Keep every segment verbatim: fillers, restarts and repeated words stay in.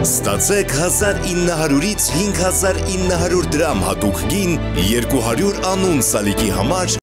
Ստացեք հազար ինը հարյուրից հինգ հազար ինը հարյուր դրամ հատուկ գին, երկու հարյուր անուն սալիկի համար։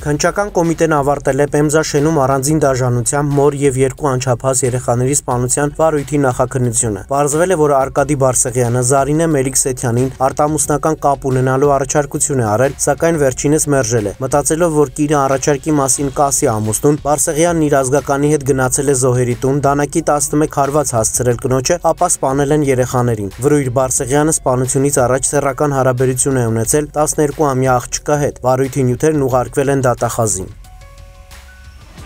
Քննչական կոմիտեն ավարտել է Պեմզաշենում առանձին դաշնությամբ մոր եւ երկու անչափահաս երեխաների սպանության վարույթի նախաքննությունը։ Պարզվել է, որ Արկադի Բարսեղյանը Զարինե Մելիքսեթյանին արտամուսնական կապ ունենալու առաջարկություն է արել, սակայն վերջինս մերժել է։ Մտածելով, որ կինը առաջարկի մասին կասի ամուսնուն, Բարսեղյանն իր ազգականի հետ գնացել է զոհերի տուն, դանակի տասնմեկ հարված հասցրել կնոջը, ապա սպանել են երեխաներին։ Վրույր Բարսեղյանը սպանությունից առաջ սեռական հարաբերություն է ունեցել տասներկուամյա աղջկա հետ։ Վարույթի նյութերն ուղարկվել են տախազին։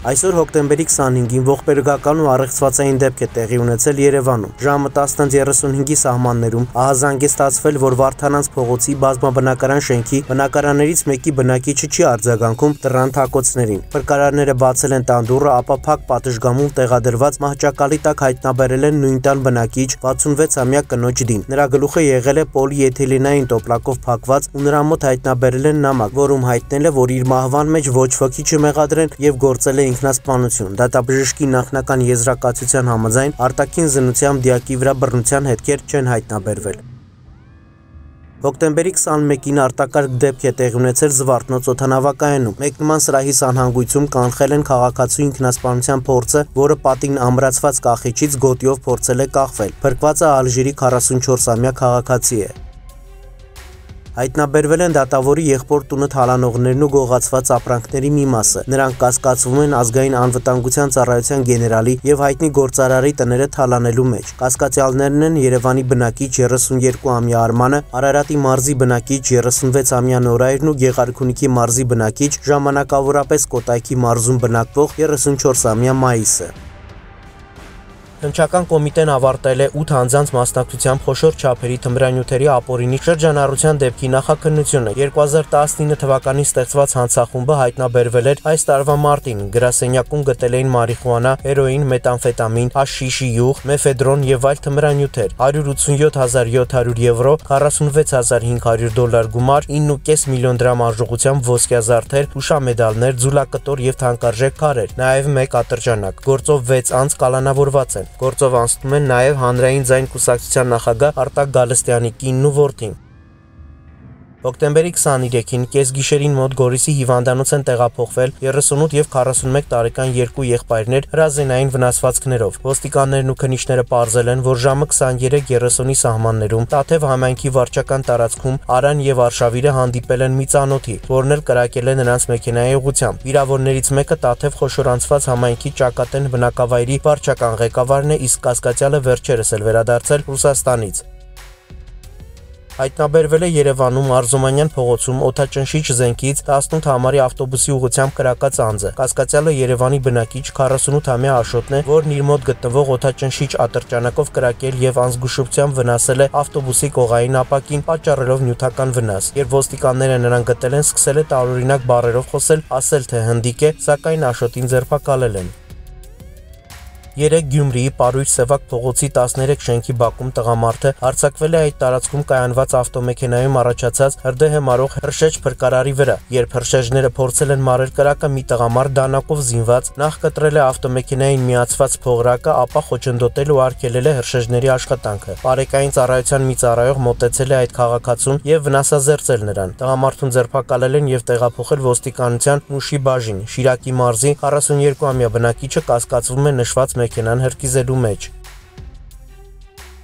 Այսօր հոկտեմբերի քսանհինգին ողբերգական ու առեղծվածային դեպք է տեղի ունեցել Երևանում։ Ժամը տասնը երեսունհինգի սահմաններում ահազանգ է ստացվել, որ Վարդանանց փողոցի բազմաբնակարան շենքի բնակարաններից մեկի բնակիչը չի արձագանքում տրան թակոցներին։ Փրկարարները բացել են տան դուռը, ապա փակ պատշգամում տեղադրված մահճակալի տակ հայտնաբերել են նույն տան բնակիչ վաթսունվեցամյա կնոջ դին։ Նրա գլուխը եղել է պոլիէթիլենային տոպլակով փակված ու նրա մոտ հայտնաբերել են նամակ, որում հայտնել է, որ իր մահվան մեջ ոչ ոքի չմեղադրեն եւ գործել է ինքնասպանություն։ Դատաբժշկի նախնական եզրակացության համաձայն արտաքին զնությամբ դիակի վրա բռնության հետքեր չեն հայտնաբերվել։ Հոկտեմբերի քսանմեկին արտակարգ դեպք է տեղի ունեցել Զվարթնոց օդանավակայանում։ Մեկնման սրահի անհանգույցում կանխել են քաղաքացու ինքնասպանության փորձը, որը պատին ամրացված կախիչից գոտիով փորձել է կախվել։ Փրկվածը Ալժիրի քառասունչորսամյա քաղաքացի է։ Հայտնաբերվել են դատավորի եղբոր տունը թալանողներն ու գողացված ապրանքների մի մասը։ Նրանք կասկածվում են ազգային անվտանգության ծառայության գեներալի եւ հայտնի գործարարի տները թալանելու մեջ։ Կասկածյալներն են Երևանի բնակիչ երեսուներկուամյա Արմանը, Արարատի մարզի բնակիչ երեսունվեցամյա Նորայրն ու Գեղարքունիքի մարզի բնակիչ, ժամանակավորապես Կոտայքի մարզում բնակվող երեսունչորսամյա Մայիսը։ Քննչական կոմիտեն ավարտել է ութ անձանց մասնակցությամբ խոշոր չափերի թմրանյութերի ապօրինի շրջանառության դեպքի նախաքննությունը։ երկու հազար տասնինը թվականին ստեղծված հանցախումբը հայտնաբերվել էր այս տարվա մարտին։ Գրասենյակում գտել էին մարիխուանա, հերոին, մետամֆետամին, հաշիշի յուղ, մեֆեդրոն եւ այլ թմրանյութեր։ հարյուր ութսունյոթ հազար յոթ հարյուր եվրո, քառասունվեց հազար հինգ հարյուր դոլար գումար, ինը ու կես միլիոն դրամ արժողությամբ ոսկեազարդեր, հուշամեդալներ, ձուլակտոր եւ թանկարժեք քարեր, նաեւ մեկ ատրճանակ։ Գործով վեց անձ կալանավորված են։ Գործով անցնում են նաև հանրային ձայն կուսակցության նախագահ Արտակ Գալստյանի կինն ու որդին։ Հոկտեմբերի քսանուերկին կեսգիշերին մոտ Գորիսի հիվանդանոց են տեղափոխվել երեսունութ և քառասունմեկ տարեկան երկու եղբայրներ հրազենային վնասվածքներով։ Ոստիկաններն ու քննիչները պարզել են, որ ժամը քսանուերեք երեսունի սահմաններում Տաթև համայնքի վարչական տարածքում Արան եւ Արշավիրը հանդիպել են մի ծանոթի, որն էլ կրակել է նրանց մեքենայի ուղությամբ։ Վիրավորներից մեկը Տաթև խոշորանցված համայնքի Ճակատեն բնակավայրի վարչական ղեկավարն է, իսկ կասկածյալը վերջերս էլ վերադարձել Ռուսաստանից։ Հայտնաբերվել է Երևանում Արզումանյան փողոցում օդաճնշիչ զենքից տասնութ համարի ավտոբուսի ուղղությամբ կրակած անձը։ Կասկածյալը Երևանի բնակիչ քառասունութամյա Աշոտն է, որն իր մոտ գտնվող օդաճնշիչ ատրճանակով կրակել եւ անզգուշությամբ վնասել է ավտոբուսի կողային ապակին, պատճառելով նյութական վնաս։ Երբ ոստիկանները նրան գտել են, սկսել է տարօրինակ բառերով խոսել, ասել թե հնդիկ է, սակայն Աշոտին ձերբակալել են։ Երեկ Գյումրիի Պարույր Սևակ փողոցի տասներեք շենքի բակում տղամարդը հարձակվել է այդ տարածքում կայանված ավտոմեքենայում առաջացած հրդեհը մարող հրշեջ փրկարարի վրա։ Երբ հրշեջները փորձել են մարել կրակը, մի տղամարդ դանակով զինված նախ կտրել է ավտոմեքենային միացված փողրակը, ապա խոչընդոտել ու արգելել է հրշեջների աշխատանքը։ Բարեկային ծառայության մի ծառայող մոտեցել է այդ քաղաքացուն եւ վնասազերծել նրան։ Տղամարդուն ձերբակալել են եւ տեղափոխել ոստիկանության Մուշի բաժին։ Շիրակի մարզի քառասունյոթ բնակիչը կասկածվում է նշված մեքենան հրկիզելու մեջ։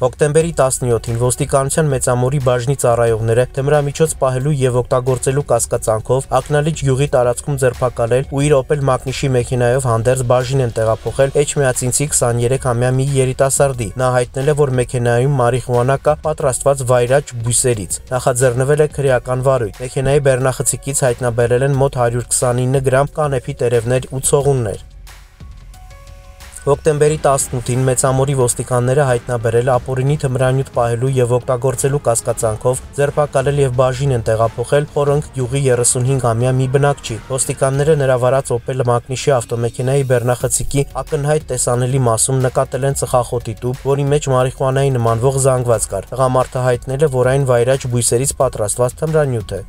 Հոկտեմբերի տասնյոթին ոստիկանության Մեծամորի բաժնի ծառայողները թմրամիջոց պահելու եւ օգտագործելու կասկածանքով ակնալիճ յուղի տարածքում ձերբակալել ու իր Opel Magnus-ի մեքենայով հանդերձ բաժին են տեղափոխել Էջմիածինցի քսանուերեքամյա մի երիտասարդի։ Նա հայտնել է, որ մեքենայում մարիխուանա կա պատրաստված վայրաճ բույսերից։ Նախաձեռնվել է քրեական վարույթ։ Մեքենայի բեռնախցիկից հայտնաբերել են մոտ հարյուր քսանինը գրամ կանեփի տերևներ ու ցողուններ։ Հոկտեմբերի տասնութին Մեծամորի ոստիկանները հայտնաբերել ապօրինի թմրանյութ պահելու եւ օգտագործելու կասկածանքով ձերբակալել եւ բաժին են տեղափոխել Խորոնգ գյուղի երեսունհինգամյա մի բնակչի։ Ոստիկանները նրա վարած Օպել մակնիշի ավտոմեքենայի բեռնախցիկի ակնհայտ տեսանելի մասում նկատել են ծխախոտի տուփ, որի մեջ մարիխուանայի նմանվող զանգված կար։ Տղամարդը հայտնել է, որ այն վայրաճ բույսերից պատրաստված թմրանյութ է։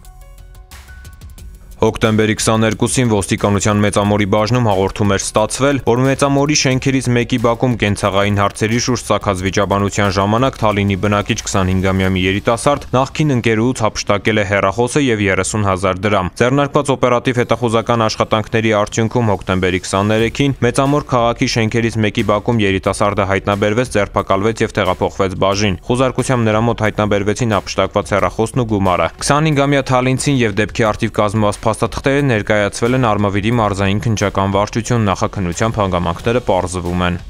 Հոկտեմբերի քսաներկուսին ոստիկանության Մեծամորի բաժնում հաղորդում էր ստացվել, որ Մեծամորի շենքերից մեկի բակում կենցաղային հարցերի շուրջ ծագած վիճաբանության ժամանակ Թալինի բնակիչ քսանհինգամյա մի երիտասարդ նախքին ընկերուհուց հափշտակել է հեռախոսը եւ երեսուն հազար դրամ։ Ձեռնարկված օպերատիվ հետախուզական աշխատանքների արդյունքում հոկտեմբերի քսաներեքին Մեծամոր քաղաքի շենքերից մեկի բակում երիտասարդը հայտնաբերվեց, ձերբակալվեց եւ տեղափոխվեց բաժին։ Խուզարկությամբ նրա մոտ հայտնաբերվեցին հափշտակված հեռախոսն ու գումարը։ քսանհինգամյա Թալինցին եւ դեպքի արդիվ կազմված հաստատքները ներկայացվել են Արմավիրի մարզային քննչական վարչություն, նախաքննության հանգամանքները պարզվում են։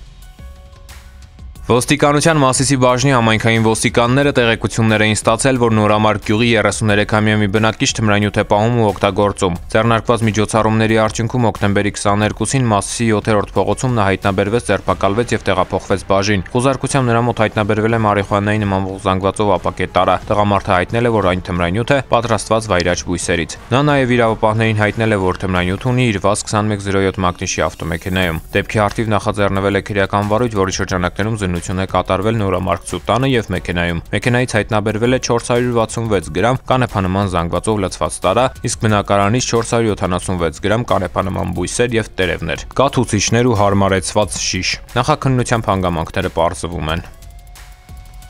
Ոստիկանության Մասիսի բաժնի համայնքային ոստիկանները տեղեկություններ էին ստացել, որ Նորամարկ գյուղի երեսուներեքամյա մի բնակիչ թմրանյութ է պահում ու օգտագործում։ Ձեռնարկված միջոցառումների արդյունքում հոկտեմբերի քսաներկուսին Մասիսի յոթերորդ փողոցում նա հայտնաբերվեց, ձերբակալվեց եւ տեղափոխվեց բաժին։ Խուզարկությամբ նրա մոտ հայտնաբերվել է մարիխուանայի նմանվող զանգվածով ապակետարա։ Տղամարդը հայտնել է, որ այն թմրանյութ է, պատրաստված վայրաճ բույսերից։ Նա նաեւ իրավապահներին հայտնել է, որ թմրանյութ ունի իր վազ քսանմեկ զրո յոթ մակնիշի ավտոմեքենայում։ Դեպքի արդիվ նախաձեռնվել է քրեական վարույթ, որի շրջանակներում է կատարվել նորամարքցու տանը եւ մեքենայում։ Մեքենայից հայտնաբերվել է չորս հարյուր վաթսունվեց գրամ կանեփանման զանգվածով լցված տարա, իսկ բնակարանից չորս հարյուր յոթանասունվեց գրամ կանեփանման բույսեր եւ տերևներ, կաթուցիչներ ու հարմարեցված շիշ։ Նախաքննությամբ հանգամանքները պարզվում են։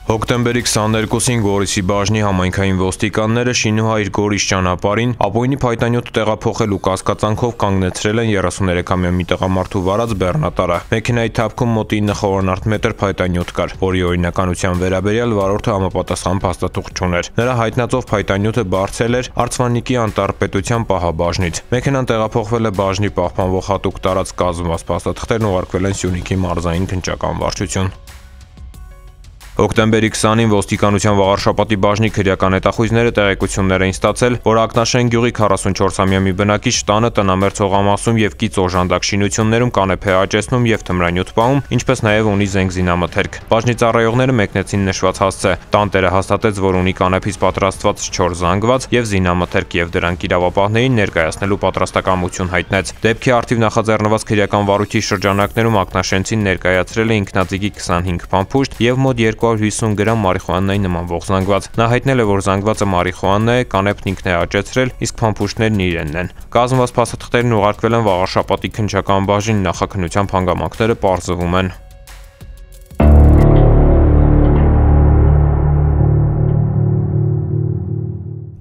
Հոկտեմբերի քսաներկուսին Գորիսի բաժնի համայնքային ոստիկանները Շինուհայր Գորիս ճանապարհին ապօրինի փայտանյութը տեղափոխելու կասկածանքով կանգնեցրել են երեսուներեքամյա մի տղամարդու վարած բեռնատարը։ Մեքենայի թափքում մոտ ինը խորնարդ մետր փայտանյութ կար, որի օրինականության վերաբերյալ վարորդը համապատասխան փաստաթուղթ չուներ։ Նրա հայտնածով փայտանյութը բարձել էր Արցվանիկի անտառպետության պահաբաժնից։ Մեքենան տեղափոխվել է բաժնի պահպանվող հատուկ տարած կազմված փաստաթղթերն ուղարկվել են Սյունիքի մարզային քննչական վարչություն։ Հոկտեմբերի քսանին ոստիկանության Վաղարշապատի բաժնի քրեական հետախույզները տեղեկություններ էին ստացել, որ Ակնաշեն գյուղի քառասունչորսամյա մի բնակիչ տանը տնամերձ հողամասում եւ կից օժանդակ շինություններում կանեփե աճեցնում եւ թմրանյութ պահում, ինչպես նաեւ ունի զենգզինամթերք։ Բաժնի ծառայողները մեկնեցին նշված հասցե։ Տանտերը հաստատեց, որ ունի կանեփից պատրաստված չոր զանգված եւ զինամթերք եւ դրանք իրավապահներին ներկայացնելու պատրաստակամություն հայտնեց։ Դեպքի արդիվ նախաձեռնված քրեական վարույթի շրջանակներում Ակնաշենցին ներկայացրել է ինքնաձիգի քսանհինգ փամփուշտ եւ մոտ երկու հարյուր հիսուն գրամ մարիխուանայի նմանվող զանգված։ Նա հայտնել է, որ զանգվածը մարիխուանա է, կանեփն ինքն է աճեցրել, իսկ փամփուշտներն իրենն են։ Կազմված փաստաթղթերն ուղարկվել են Վաղարշապատի քննչական բաժին, նախաքննությամբ հանգամանքները պարզվում են։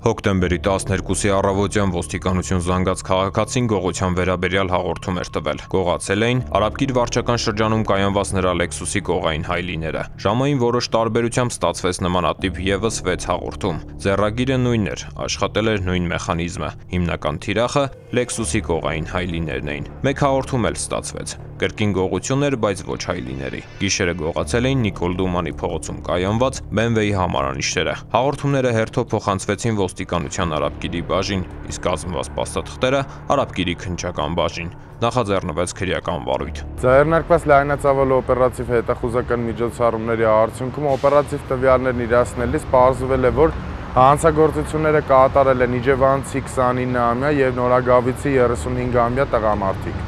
Հոկտեմբերի տասներկուսի առավոտյան ոստիկանություն զանգած քաղաքացին գողության վերաբերյալ հաղորդում էր տվել։ Գողացել էին Արաբկիր վարչական շրջանում կայանված նրա Lexus-ի գողային հայլիները։ Ժամային որոշ տարբերությամբ ստացվեց նմանատիպ եւս վեց հաղորդում։ Ձեռագիրը նույնն էր, աշխատել էր նույն մեխանիզմը։ Հիմնական թիրախը Lexus-ի գողային հայլիներն էին։ Մեկ հաղորդում էլ ստացվեց։ Կրկին գողություն էր, բայց ոչ հայլիների։ Գիշերը գողացել էին Նիկոլ Դումանի փողոցում կայանված Բենվեի համարանիշները։ Հաղորդումները հերթով փոխանցվեցին ոստիկանության Արաբկիրի բաժին, իսկ կազմված փաստաթղթերը Արաբկիրի քննչական բաժին։ Նախաձեռնվեց քրեական վարույթ։ Ձեռնարկված լայնածավալ օպերատիվ հետախուզական միջոցառումների արդյունքում օպերատիվ տվյալներն իրացնելիս պարզվել է, որ հանցագործությունները կատարել են Իջևանցի քսանինամյա եւ Նորագավիցի երեսունհինգամյա տղամարդիկ։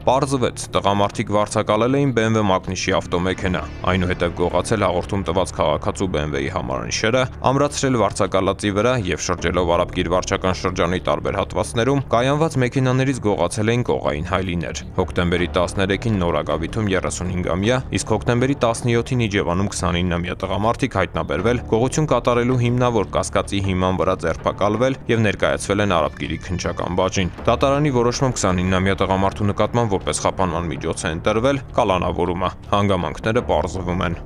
Պարզվեց, տղամարդիկ վարձակալել էին Բի Էմ Վի մակնիշի ավտոմեքենա, այնուհետև գողացել հաղորդում տված քաղաքացու Բի Էմ Վի-ի համարանիշերը, ամրացրել վարձակալածի վրա եւ շրջելով Արաբկիր վարչական շրջանի տարբեր հատվածներում կայանված մեքենաներից գողացել էին կողային հայլիներ։ Հոկտեմբերի տասներեքին Նորագավիթում երեսունհինգամյա, իսկ հոկտեմբերի տասնյոթին Իջևանում քսանինամյա տղամարդիկ հայտնաբերվել գողություն կատարելու հիմնավոր կասկածի հիման վրա ձերբակալվել եւ ներկայացվել են Արաբկիրի քննչական բաժին։ Դատարանի որոշմամբ քսանինամյա տղամարդու նկատմամբ որպես խափանման միջոց է ընտրվել կալանավորումը։ Հանգամանքները պարզվում են։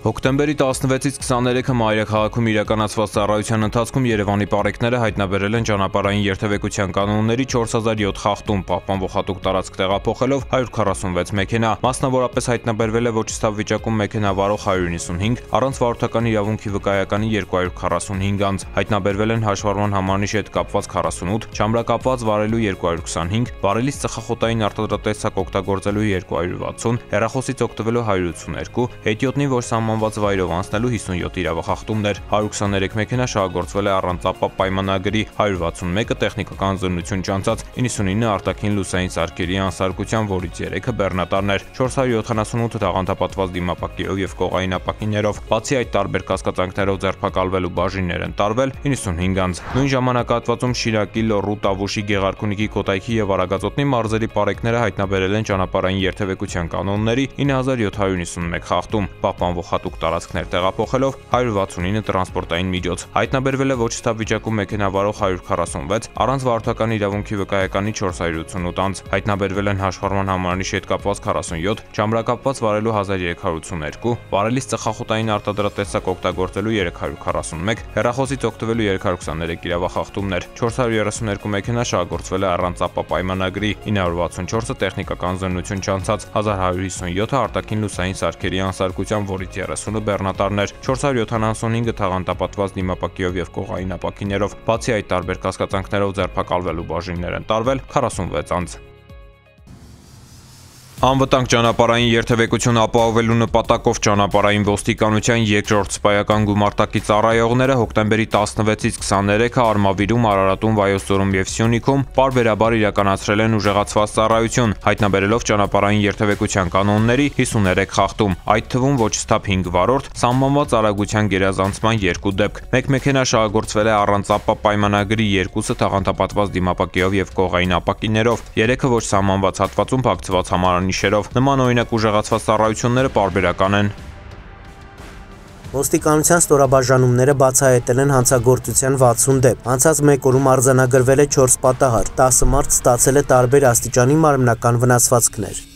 Հոկտեմբերի տասնվեցից քսաներեքը մայրաքաղաքում իրականացված ծառայության ընթացքում Երևանի պարեկները հայտնաբերել են ճանապարհային երթևեկության կանոնների չորս հազար յոթ խախտում, պահպանվող հատուկ տարածք տեղափոխելով հարյուր քառասունվեց մեքենա, մասնավորապես հայտնաբերվել է ոչ ստավ վիճակում մեքենա վարող հարյուր հինգիսունհինգ, առանց վարորդական իրավունքի վկայականի երկու հարյուր քառասունհինգ անձ, հայտնաբերվել են հաշվառման համարնիշի հետ կապված քառասունութ, չամբրակապված վարելու երկու հարյուր քսանհինգ, վարելիս ծխախոտային արտադրատեսակ օգտագործելու երկու հարյուր վաթսուն, հեռախոսից օգտվելու հարյուր ութսուներկու, հետիոտնի որ սամ անված վայրով անցնելու հիսունյոթ իրավախախտումներ, հարյուր քսաներեք մեքենա շահագործվել է առանց ապա պայմանագրի, հարյուր վաթսունմեկը տեխնիկական զննություն ճանցած, հինգիսունինը արտաքին լուսային սարքերի անսարքության, որից երեքը բեռնատարներ, չորս հարյուր յոթանասունութը տաղանդապատված դիմապակիով և կողային ապակիներով, բացի այդ տարբեր կասկածանքներով ձերբակալվելու բաժիններ են տարվել հինգիսունհինգ անձ։ Նույն ժամանակահատվածում Շիրակի, Լոռու, Տավուշի, Գեղարքունիքի, Կոտայքի և Արագածոտնի մարզերի պարեկները հայտնաբերել են ճանապարհային երթևեկության կանոնների ինը հազար յոթ հարյուր հիսունմեկ խախտում, պահպանվող հատուկ տարածքներ տեղափոխելով հարյուր վաթսունինը տրանսպորտային միջոց։ Հայտնաբերվել է ոչ ստաբ վիճակում մեքենա վարող հարյուր քառասունվեց, առանց վարորդական իրավունքի վկայականի չորս հարյուր ութսունութ անձ, հայտնաբերվել են հաշվառման համարնիշի հետ կապված քառասունյոթ, չամբրակապված վարելու հազար երեք հարյուր ութսուներկու, վարելիս ծխախոտային արտադրատեսակ օգտագործելու երեք հարյուր քառասունմեկ, հեռախոսից օգտվելու երկու հարյուր քսաներեք իրավախախտումներ, չորս հարյուր երեսուներկու մեքենա շահագործվել է առանց ապա պայմանագրի, ինը հարյուր վաթսունչորսը տեխնիկական զննություն ճանցած, հազար հարյուր հիսունյոթը արտաքին լուսային սարքերի անսարքության, որից երեսունը բեռնատարներ, չորս հարյուր յոթանասունհինգը թաղանթապատված դիմապակիով և կողային ապակիներով, բացի այդ տարբեր կասկածանքներով ձերբակալվելու բաժիններ են տարվել քառասունվեց անձ։ Անվտանգ ճանապարհային երթևեկություն ապահովելու նպատակով ճանապարհային ոստիկանության երկրորդ սպայական գումարտակի ծառայողները հոկտեմբերի տասնվեցից քսաներեքը Արմավիրում, Արարատում, Վայոցձորում և Սյունիքում պարբերաբար իրականացրել են ուժեղացված ծառայություն, հայտնաբերելով ճանապարհային երթևեկության կանոնների հիսուներեք խախտում, այդ թվում ոչ ստաբ հինգ վարորդ, սահմանված արագության գերազանցման երկու դեպք, մեկ մեքենա շահագործվել է առանց ապա պայմանագրի, երկուսը թաղանթապատված դիմապակիով և կողային ապակիներով, երեքը ոչ սահմանված հատվածում փակցված համարանի նիշերով։ Նման օրինակ ուժեղացված ծառայությունները պարբերական են։ Ոստիկանության ստորաբաժանումները բացահայտել են հանցագործության վաթսուն դեպք։ Անցած մեկ օրում արձանագրվել է չորս պատահար, տասը մարդ ստացել է տարբեր աստիճանի մարմնական վնասվածքներ։